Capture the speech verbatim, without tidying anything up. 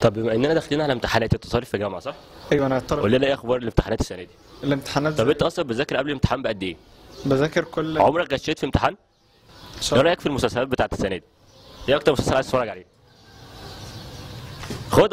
طب بما اننا داخلين على امتحانات، انت طالب في جامعه صح؟ ايوه انا طالب. قول لنا ايه اخبار الامتحانات السنه دي؟ الامتحانات طب انت اصلا بتذاكر قبل الامتحان بقد ايه؟ بذاكر كل عمرك غشيت في امتحان؟ ايه رايك في المسلسلات بتاعت السنه دي؟ ايه اكتر مسلسل عايز تتفرج عليه؟ خد